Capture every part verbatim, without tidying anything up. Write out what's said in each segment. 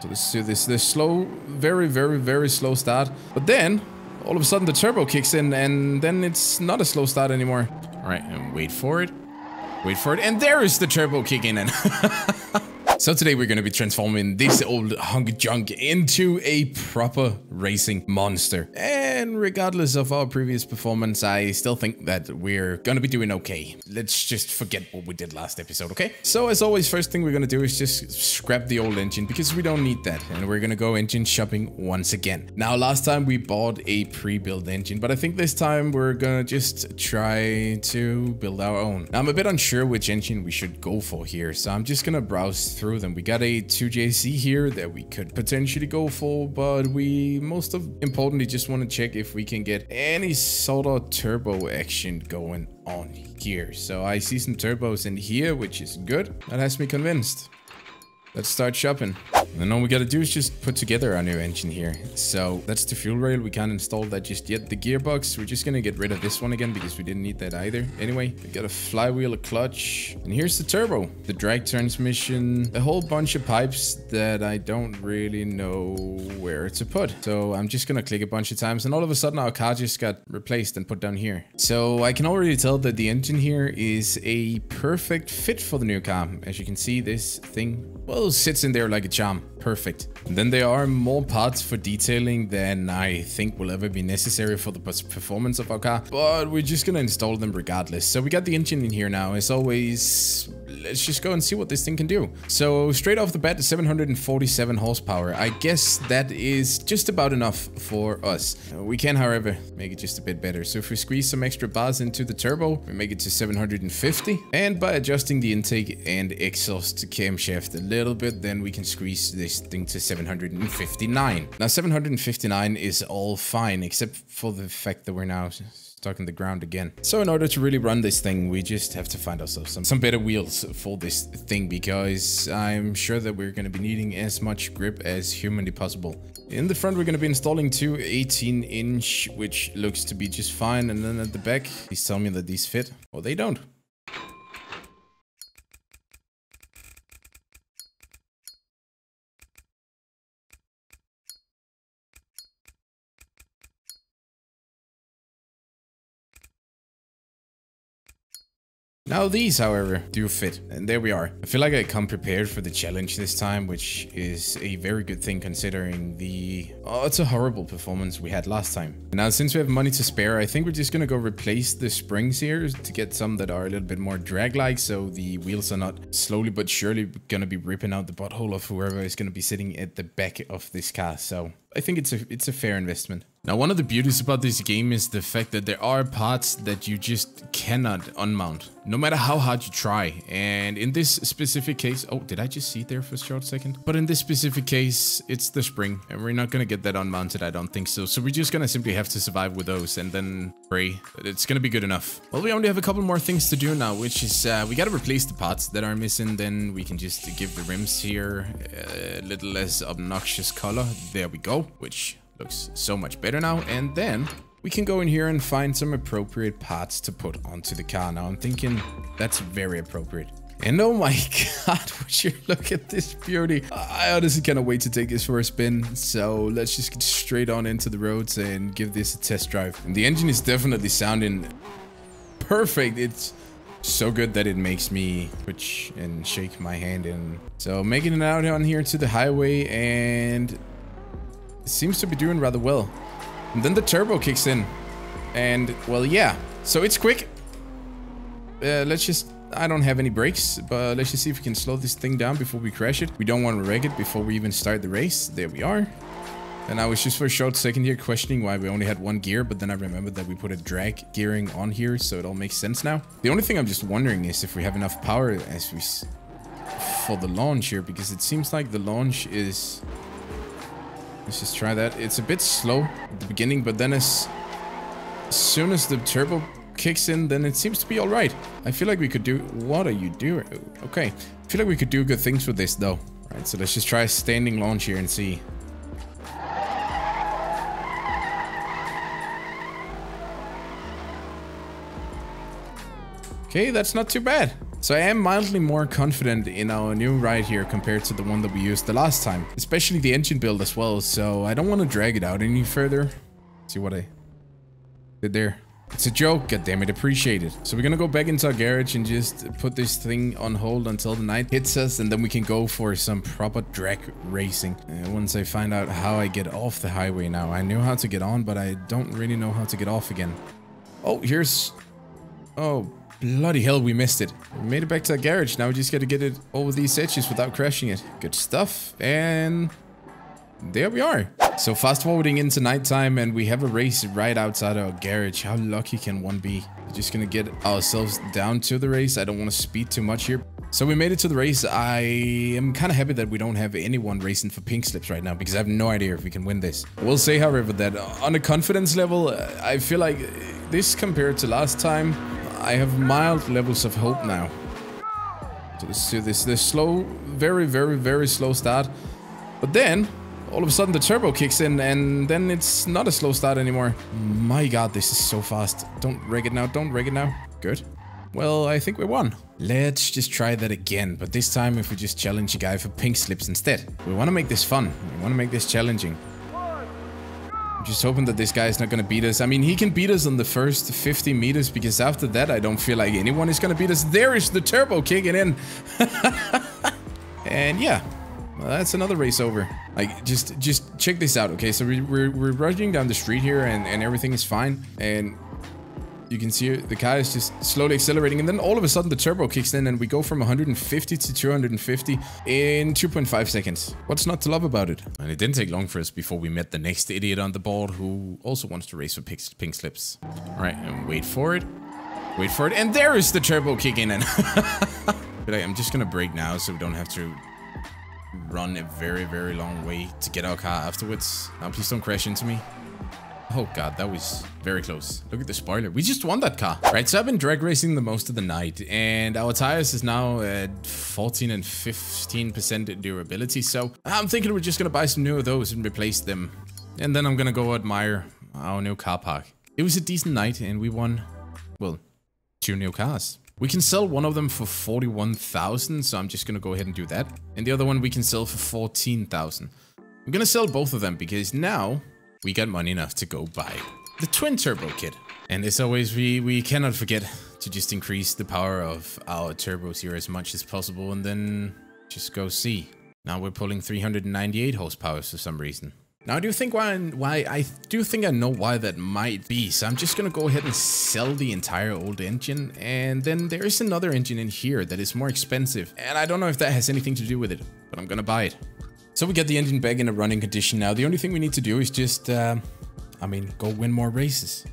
So let's do this, this slow, very, very, very slow start. But then, all of a sudden the turbo kicks in and then it's not a slow start anymore. All right, and wait for it. Wait for it, and there is the turbo kicking in. So today we're going to be transforming this old hunk junk into a proper racing monster. And regardless of our previous performance, I still think that we're going to be doing okay. Let's just forget what we did last episode, okay? So as always, first thing we're going to do is just scrap the old engine because we don't need that. And we're going to go engine shopping once again. Now, last time we bought a pre-built engine, but I think this time we're going to just try to build our own. Now, I'm a bit unsure which engine we should go for here, so I'm just going to browse through them. We got a two J Z here that we could potentially go for, but we most of importantly just want to check if we can get any sort of turbo action going on here. So I see some turbos in here, which is good. That has me convinced. Let's start shopping. And then all we gotta do is just put together our new engine here. So that's the fuel rail. We can't install that just yet. The gearbox, we're just gonna get rid of this one again because we didn't need that either. Anyway, we got a flywheel, a clutch, and here's the turbo, the drag transmission, a whole bunch of pipes that I don't really know where to put. So I'm just gonna click a bunch of times and all of a sudden our car just got replaced and put down here. So I can already tell that the engine here is a perfect fit for the new car. As you can see, this thing, well, sits in there like a charm. Perfect. And then there are more parts for detailing than I think will ever be necessary for the performance of our car, but we're just gonna install them regardless. So we got the engine in here now. As always, let's just go and see what this thing can do. So straight off the bat, seven hundred forty-seven horsepower. I guess that is just about enough for us. We can, however, make it just a bit better. So if we squeeze some extra bars into the turbo, we make it to seven hundred fifty. And by adjusting the intake and exhaust camshaft a little bit, then we can squeeze this thing to seven hundred fifty-nine. Now seven hundred fifty-nine is all fine except for the fact that we're now stuck in the ground again. So in order to really run this thing, we just have to find ourselves some, some better wheels for this thing, because I'm sure that we're going to be needing as much grip as humanly possible. In the front, we're going to be installing two eighteen inch, which looks to be just fine. And then at the back, please tell me that these fit or they don't. Now these, however, do fit. And there we are. I feel like I come prepared for the challenge this time, which is a very good thing considering the... Oh, it's a horrible performance we had last time. Now, since we have money to spare, I think we're just going to go replace the springs here to get some that are a little bit more drag-like, so the wheels are not slowly but surely going to be ripping out the butthole of whoever is going to be sitting at the back of this car. So I think it's a, it's a fair investment. Now, one of the beauties about this game is the fact that there are parts that you just cannot unmount, no matter how hard you try. And in this specific case, oh, did I just see there for a short second? But in this specific case, it's the spring, and we're not going to get that unmounted, I don't think so. So we're just going to simply have to survive with those and then pray that it's going to be good enough. Well, we only have a couple more things to do now, which is uh, we got to replace the parts that are missing. Then we can just give the rims here a little less obnoxious color. There we go, which... looks so much better now. And then we can go in here and find some appropriate parts to put onto the car. Now I'm thinking that's very appropriate. And oh my god, would you look at this beauty. I honestly cannot wait to take this for a spin. So let's just get straight on into the roads and give this a test drive. And the engine is definitely sounding perfect. It's so good that it makes me twitch and shake my hand in. So making it out on here to the highway, and seems to be doing rather well. And then the turbo kicks in, and well, yeah, so it's quick. Uh, let's just, I don't have any brakes, but let's just see if we can slow this thing down before we crash it. We don't want to wreck it before we even start the race. There we are. And I was just for a short second here questioning why we only had one gear, but then I remembered that we put a drag gearing on here, so it all makes sense now. The only thing I'm just wondering is if we have enough power as we for the launch here, because it seems like the launch is... let's just try that. It's a bit slow at the beginning, but then as, as soon as the turbo kicks in, then it seems to be all right. I feel like we could do... what are you doing? Okay. I feel like we could do good things with this, though. All right, so let's just try a standing launch here and see. Okay, that's not too bad. So I am mildly more confident in our new ride here compared to the one that we used the last time, especially the engine build as well. So I don't want to drag it out any further. Let's see what I did there. It's a joke, goddammit, appreciate it. So we're gonna go back into our garage and just put this thing on hold until the night hits us, and then we can go for some proper drag racing. Uh, once I find out how I get off the highway now. I knew how to get on, but I don't really know how to get off again. Oh, here's... Oh, bloody hell, we missed it. We made it back to the garage. Now we just gotta get it over these edges without crashing it. Good stuff, and... there we are. So fast forwarding into nighttime, and we have a race right outside our garage. How lucky can one be? We're just gonna get ourselves down to the race. I don't want to speed too much here. So we made it to the race. I am kind of happy that we don't have anyone racing for pink slips right now, because I have no idea if we can win this. I will say, however, that on a confidence level, I feel like this compared to last time, I have mild levels of hope now. So let's do this. This slow, very, very, very slow start, but then all of a sudden the turbo kicks in, and then it's not a slow start anymore. My god, this is so fast. Don't wreck it now, don't wreck it now. Good. Well, I think we won. Let's just try that again, but this time if we just challenge a guy for pink slips instead. We want to make this fun. We want to make this challenging. I'm just hoping that this guy is not going to beat us. I mean, he can beat us on the first fifty meters, because after that I don't feel like anyone is going to beat us. There is the turbo kicking in. And yeah. Well, that's another race over. Like, just just check this out. Okay, so we, we're, we're rushing down the street here, and, and everything is fine. And you can see the car is just slowly accelerating. And then all of a sudden the turbo kicks in, and we go from one hundred fifty to two hundred fifty in two point five seconds. What's not to love about it? And it didn't take long for us before we met the next idiot on the board, who also wants to race for pink, pink slips. All right, and wait for it. Wait for it. And there is the turbo kicking in. But I'm just going to brake now so we don't have to run a very very long way to get our car afterwards. Now please don't crash into me. Oh god, that was very close. Look at the spoiler. We just won that car. Right, so I've been drag racing the most of the night, and our tires is now at fourteen and fifteen percent durability, so I'm thinking we're just gonna buy some new of those and replace them, and then I'm gonna go admire our new car park. It was a decent night, and we won, well, two new cars. We can sell one of them for forty-one thousand, so I'm just gonna go ahead and do that. And the other one we can sell for fourteen thousand. I'm gonna sell both of them, because now we got money enough to go buy the twin turbo kit. And as always, we, we cannot forget to just increase the power of our turbos here as much as possible, and then just go see. Now we're pulling three hundred ninety-eight horsepower for some reason. Now I do think why, why I do think I know why that might be. So I'm just gonna go ahead and sell the entire old engine, and then there is another engine in here that is more expensive, and I don't know if that has anything to do with it, but I'm gonna buy it. So we got the engine back in a running condition now. The only thing we need to do is just, uh, I mean, go win more races.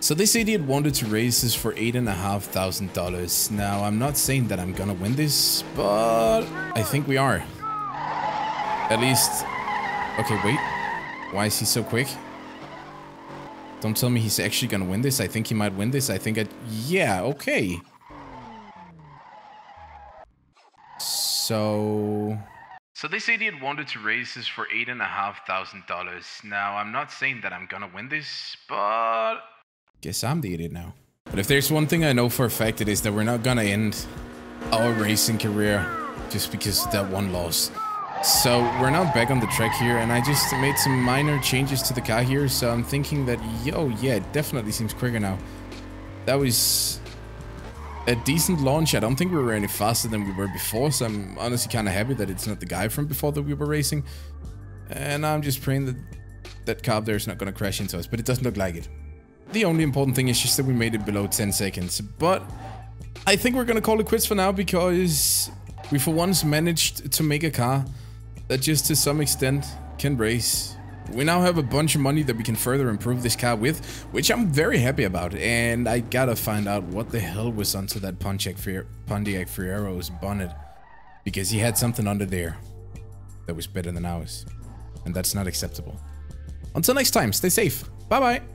So this idiot wanted to race us for eight and a half thousand dollars. Now I'm not saying that I'm gonna win this, but I think we are. At least, okay, wait. Why is he so quick? Don't tell me he's actually gonna win this. I think he might win this. I think I... Yeah, okay. So... So this idiot wanted to race us for eight thousand five hundred dollars. Now, I'm not saying that I'm gonna win this, but... Guess I'm the idiot now. But if there's one thing I know for a fact, it is that we're not gonna end our racing career just because of that one loss. So we're now back on the track here, and I just made some minor changes to the car here, so I'm thinking that, yo, yeah, it definitely seems quicker now. That was a decent launch. I don't think we were any faster than we were before, so I'm honestly kind of happy that it's not the guy from before that we were racing. And I'm just praying that that car up there is not going to crash into us, but it doesn't look like it. The only important thing is just that we made it below ten seconds, but I think we're going to call it quits for now, because we for once managed to make a car that just to some extent can race. We now have a bunch of money that we can further improve this car with, which I'm very happy about. And I gotta find out what the hell was onto that Pontiac Fiero's bonnet, because he had something under there that was better than ours, and that's not acceptable. Until next time, stay safe. Bye bye.